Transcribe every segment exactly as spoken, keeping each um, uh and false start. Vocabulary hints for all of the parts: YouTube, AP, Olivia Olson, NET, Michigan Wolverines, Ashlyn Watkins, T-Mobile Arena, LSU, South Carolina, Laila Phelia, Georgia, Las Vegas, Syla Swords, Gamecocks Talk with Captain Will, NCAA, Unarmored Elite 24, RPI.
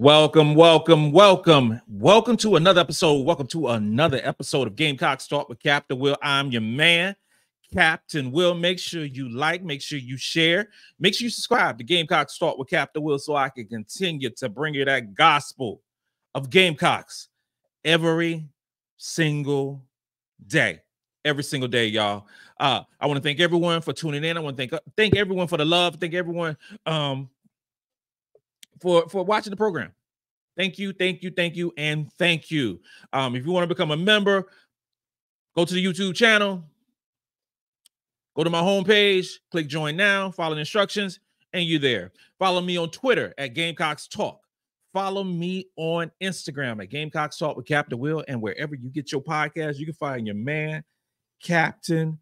Welcome, welcome, welcome. Welcome to another episode. Welcome to another episode of Gamecocks Talk with Captain Will. I'm your man, Captain Will. Make sure you like, make sure you share, make sure you subscribe to Gamecocks Talk with Captain Will so I can continue to bring you that gospel of Gamecocks every single day. Every single day, y'all. Uh, I want to thank everyone for tuning in. I want to thank, thank everyone for the love. Thank everyone um, for, for watching the program. Thank you, thank you, thank you, and thank you. Um, if you want to become a member, go to the YouTube channel, go to my homepage, click join now, follow the instructions, and you're there. Follow me on Twitter at Gamecocks Talk. Follow me on Instagram at Gamecocks Talk with Captain Will, and wherever you get your podcast, you can find your man, Captain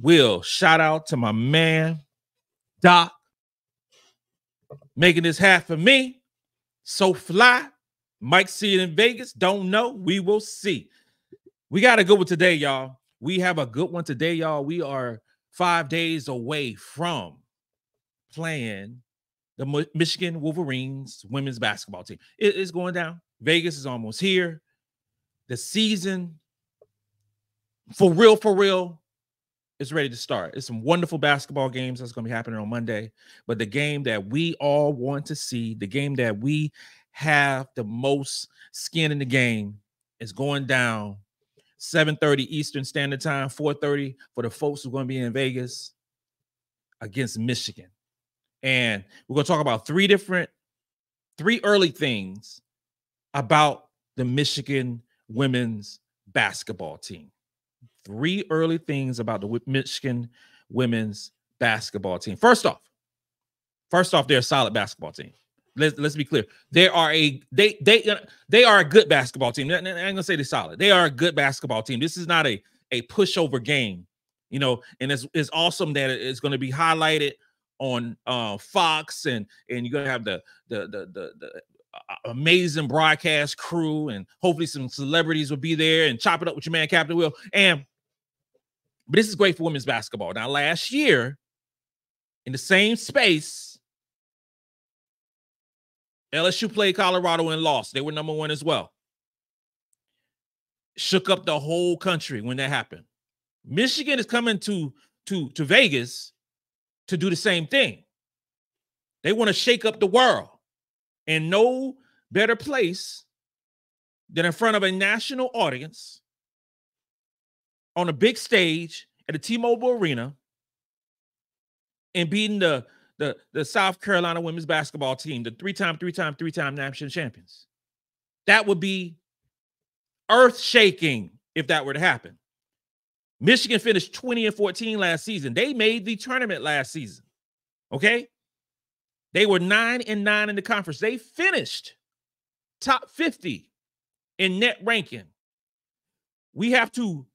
Will. Shout out to my man, Doc, making this hat for me. So fly. Might see it in Vegas. Don't know. We will see. We got a good one today, y'all. We have a good one today, y'all. We are five days away from playing the Mo- Michigan Wolverines women's basketball team. It is going down. Vegas is almost here. The season, for real, for real, it's ready to start. It's some wonderful basketball games that's going to be happening on Monday. But the game that we all want to see, the game that we have the most skin in the game, is going down seven thirty Eastern Standard Time, four thirty for the folks who are going to be in Vegas against Michigan. And we're going to talk about three different, three early things about the Michigan women's basketball team. Three early things about the Michigan women's basketball team. First off, first off, they're a solid basketball team. Let's let's be clear. They are a they they they are a good basketball team. I ain't gonna say they're solid. They are a good basketball team. This is not a a pushover game, you know. And it's it's awesome that it's going to be highlighted on uh, Fox, and and you're gonna have the the the the. the amazing broadcast crew, and hopefully some celebrities will be there and chop it up with your man Captain Will. And but this is great for women's basketball. Now, last year, in the same space, L S U played Colorado and lost. They were number one as well. Shook up the whole country when that happened. Michigan is coming to to to Vegas to do the same thing. They want to shake up the world. And no better place than in front of a national audience on a big stage at the T-Mobile Arena and beating the, the, the South Carolina women's basketball team, the three-time, three-time, three-time national champions. That would be earth-shaking if that were to happen. Michigan finished twenty and fourteen last season. They made the tournament last season, okay? They were nine and nine in the conference. They finished top fifty in net ranking. We have to,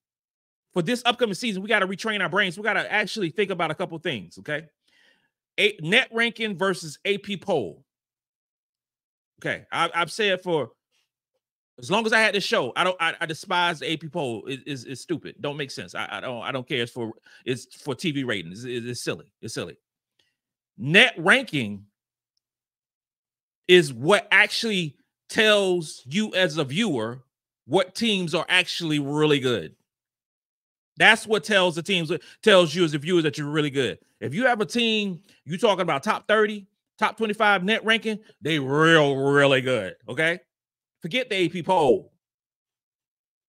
for this upcoming season, we got to retrain our brains. We got to actually think about a couple things, okay? A, net ranking versus A P poll. Okay, I, I've said for as long as I had this show, I don't. I, I despise the A P poll. It, it's, it's stupid. Don't make sense. I, I don't. I don't care. It's for it's for T V ratings. It's, it's silly. It's silly. Net ranking is what actually tells you as a viewer what teams are actually really good. That's what tells the teams, tells you as a viewer that you're really good. If you have a team, you're talking about top thirty, top twenty-five net ranking, they real, really good, okay? Forget the A P poll.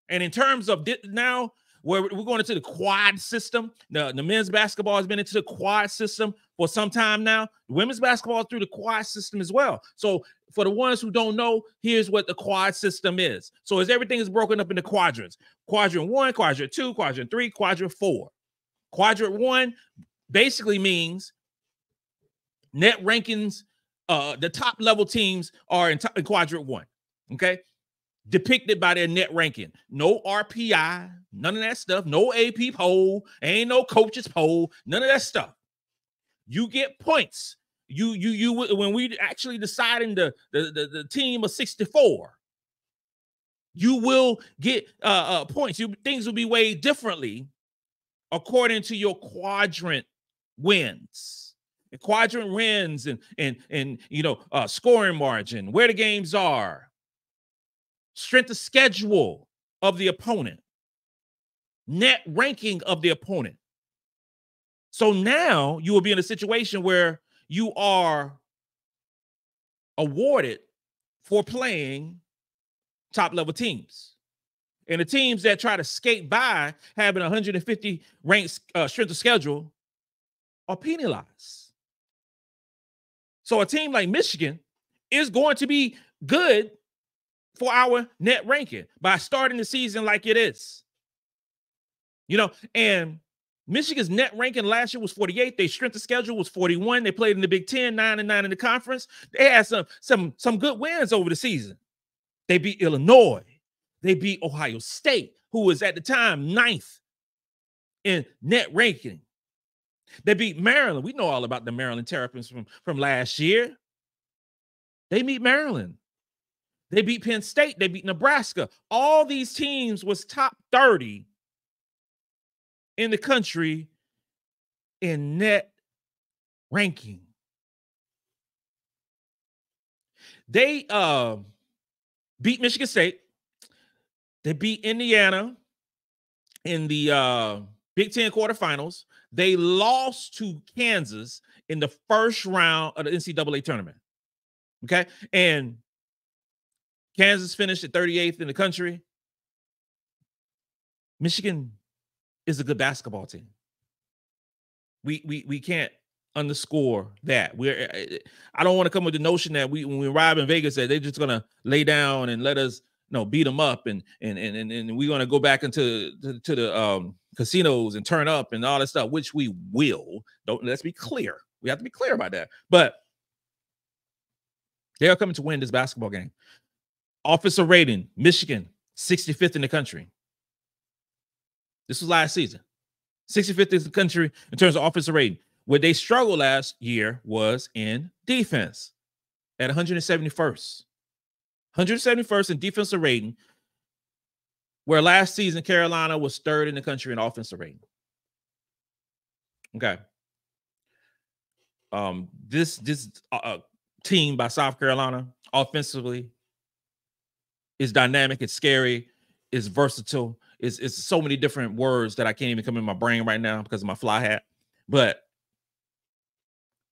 And in terms of now, where we're going into the quad system, the, the men's basketball has been into the quad system for some time now. Women's basketball through the quad system as well. So for the ones who don't know, here's what the quad system is. So is everything is broken up into quadrants. Quadrant one, quadrant two, quadrant three, quadrant four. Quadrant one basically means net rankings, uh, the top level teams are in, in quadrant one, okay? Depicted by their net ranking. No R P I, none of that stuff. No A P poll, ain't no coaches poll, none of that stuff. You get points. You, you, you, when we actually deciding the, the, the, the team of sixty-four, you will get uh, uh, points. You, things will be weighed differently according to your quadrant wins. and quadrant wins and and and you know uh, scoring margin, where the games are, strength of schedule of the opponent, net ranking of the opponent. So now you will be in a situation where you are awarded for playing top level teams. And the teams that try to skate by having one hundred fifty ranked uh, strength of schedule are penalized. So a team like Michigan is going to be good for our net ranking by starting the season like it is. You know, and Michigan's net ranking last year was forty-eight. Their strength of schedule was forty-one. They played in the Big Ten, nine and nine in the conference. They had some some some good wins over the season. They beat Illinois. They beat Ohio State, who was at the time ninth in net ranking. They beat Maryland. We know all about the Maryland Terrapins from, from last year. They beat Maryland. They beat Penn State. They beat Nebraska. All these teams was top thirty in the country in net ranking. They uh, beat Michigan State. They beat Indiana in the uh, Big Ten quarterfinals. They lost to Kansas in the first round of the N C double A tournament. Okay. And Kansas finished at thirty-eighth in the country. Michigan is a good basketball team. We we we can't underscore that. We're I don't want to come with the notion that we when we arrive in Vegas that they're just gonna lay down and let us no beat them up and and and and we're gonna go back into to, to the um, casinos and turn up and all that stuff, which we will. Don't let's be clear. We have to be clear about that. But they are coming to win this basketball game. Officer rating, Michigan sixty-fifth in the country. This was last season. sixty-fifth in the country in terms of offensive rating. Where they struggled last year was in defense at one hundred seventy-first. one hundred seventy-first in defensive rating, where last season Carolina was third in the country in offensive rating. Okay. Um, this this uh, team by South Carolina offensively is dynamic, it's scary, it's versatile. It's, it's so many different words that I can't even come in my brain right now because of my fly hat. But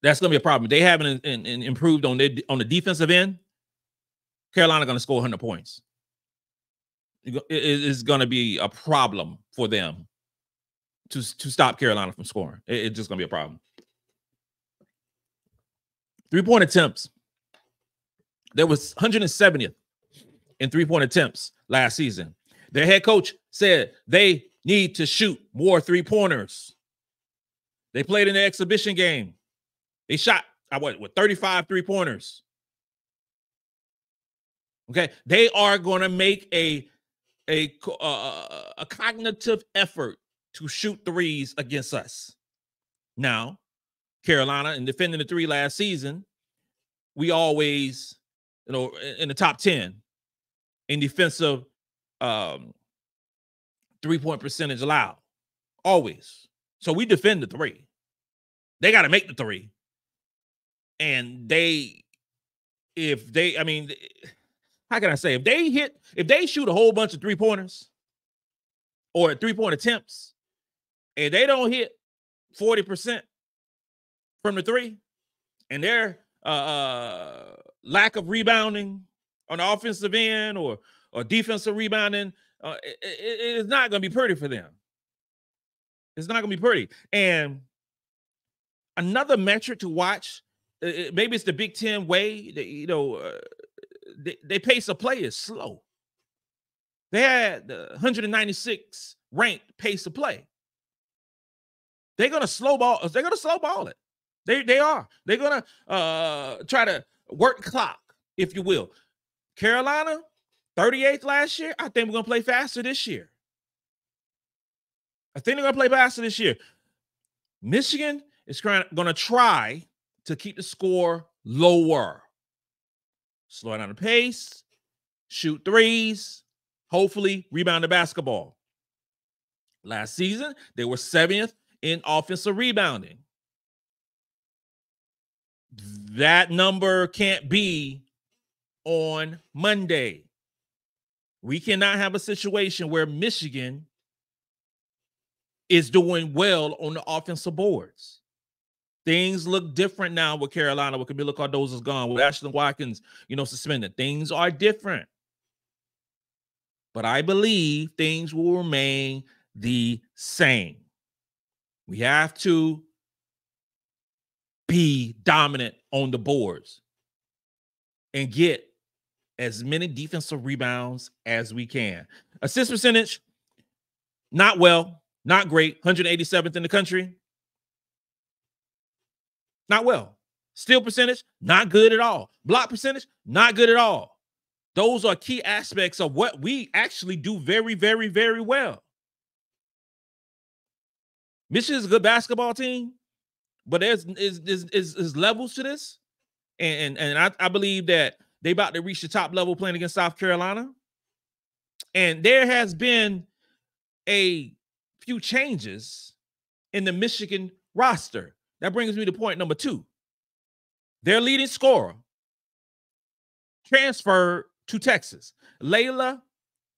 that's going to be a problem. They haven't in, in improved on, their, on the defensive end. Carolina going to score one hundred points. It is going to be a problem for them to, to stop Carolina from scoring. It, it's just going to be a problem. Three-point attempts. There was one hundred seventieth in three-point attempts last season. Their head coach said they need to shoot more three-pointers. They played in the exhibition game. They shot, I what, with thirty-five three-pointers. Okay, they are going to make a, a, uh, a cognitive effort to shoot threes against us. Now, Carolina, in defending the three last season, we always, you know, in the top ten in defensive Um, three-point percentage allowed, always. So we defend the three. They got to make the three. And they, if they, I mean, how can I say? If they hit, if they shoot a whole bunch of three-pointers or three-point attempts, and they don't hit forty percent from the three, and their uh, lack of rebounding on the offensive end or or defensive rebounding, uh, it, it, it's not going to be pretty for them. It's not going to be pretty. And another metric to watch, it, maybe it's the Big Ten way, that, you know, uh, they, they pace of play is slow. They had the one hundred ninety-six ranked pace of play. They're going to slow ball. They're going to slow ball it. They, they are. They're going to uh, try to work clock, if you will. Carolina, thirty-eighth last year. I think we're going to play faster this year. I think they're going to play faster this year. Michigan is going to try to keep the score lower. Slow down the pace, shoot threes, hopefully rebound the basketball. Last season, they were seventieth in offensive rebounding. That number can't be on Monday. We cannot have a situation where Michigan is doing well on the offensive boards. Things look different now with Carolina, with Camila Cardozo's gone, with Ashlyn Watkins, you know, suspended. Things are different. But I believe things will remain the same. We have to be dominant on the boards and get as many defensive rebounds as we can. Assist percentage, not well, not great. one hundred eighty-seventh in the country. Not well. Steal percentage, not good at all. Block percentage, not good at all. Those are key aspects of what we actually do very, very, very well. Michigan is a good basketball team, but there's is, is, is, is levels to this. And, and, and I, I believe that they're about to reach the top level playing against South Carolina. And there has been a few changes in the Michigan roster. That brings me to point number two. Their leading scorer transferred to Texas. Laila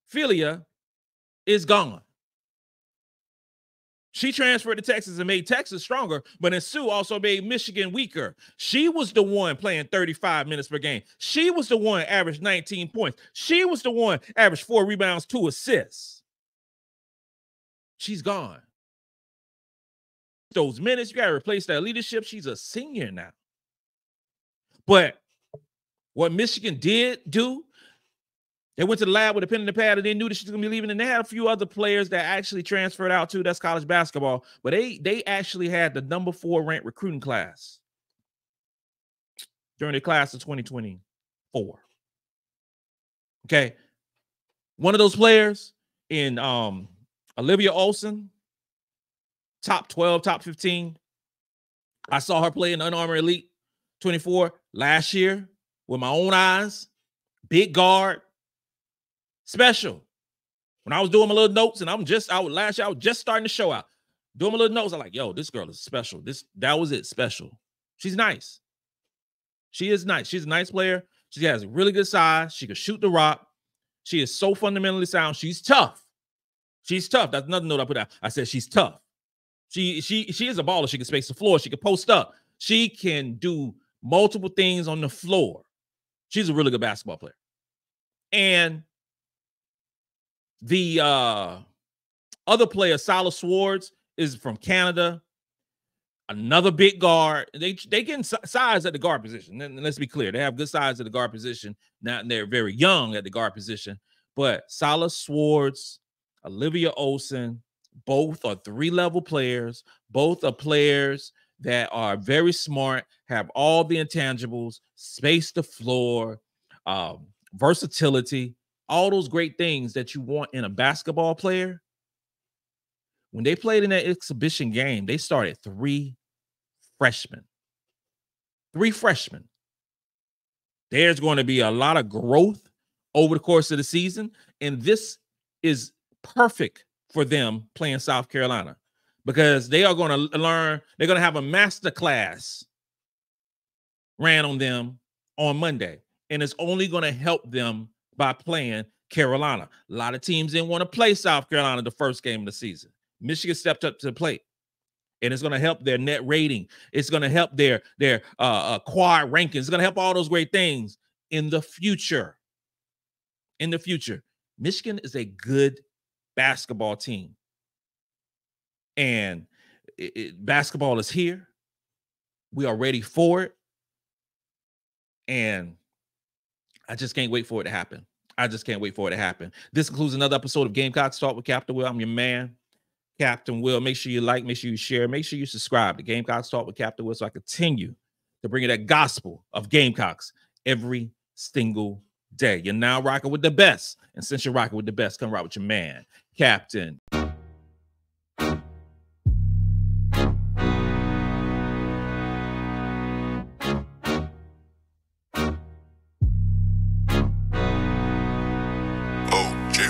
Phelia is gone. She transferred to Texas and made Texas stronger, but Sue also made Michigan weaker. She was the one playing thirty-five minutes per game. She was the one averaged nineteen points. She was the one averaged four rebounds, two assists. She's gone. Those minutes, you got to replace that leadership. She's a senior now. But what Michigan did do, they went to the lab with a pen and a pad, and they knew that she's going to be leaving. And they had a few other players that actually transferred out too. That's college basketball. But they they actually had the number four ranked recruiting class during the class of twenty twenty-four. Okay. One of those players in um, Olivia Olson, top twelve, top fifteen. I saw her play in the Unarmored Elite twenty-four last year with my own eyes. Big guard. Special. When I was doing my little notes, and I'm just, I would last year, I was just starting to show out. Doing my little notes, I'm like, yo, this girl is special. This, that was it, special. She's nice. She is nice. She's a nice player. She has a really good size. She can shoot the rock. She is so fundamentally sound. She's tough. She's tough. That's another note I put out. I said she's tough. She, she, she is a baller. She can space the floor. She can post up. She can do multiple things on the floor. She's a really good basketball player. And the uh, other player, Syla Swords, is from Canada. Another big guard. They they getting size at the guard position. And let's be clear, they have good size at the guard position. Now they're very young at the guard position. But Syla Swords, Olivia Olson, both are three-level players. Both are players that are very smart, have all the intangibles, space the floor, um, versatility. All those great things that you want in a basketball player. When they played in that exhibition game, they started three freshmen. Three freshmen. There's going to be a lot of growth over the course of the season, and this is perfect for them playing South Carolina because they are going to learn, they're going to have a master class ran on them on Monday, and it's only going to help them by playing Carolina. A lot of teams didn't want to play South Carolina the first game of the season. Michigan stepped up to the plate, and it's going to help their net rating. It's going to help their, their uh, uh, quad rankings. It's going to help all those great things in the future. In the future, Michigan is a good basketball team, and it, it, basketball is here. We are ready for it, and I just can't wait for it to happen. I just can't wait for it to happen. This concludes another episode of Gamecocks Talk with Captain Will. I'm your man, Captain Will. Make sure you like, make sure you share, make sure you subscribe to Gamecocks Talk with Captain Will so I continue to bring you that gospel of Gamecocks every single day. You're now rocking with the best. And since you're rocking with the best, come rock with your man, Captain.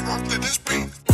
Rock, let this beat.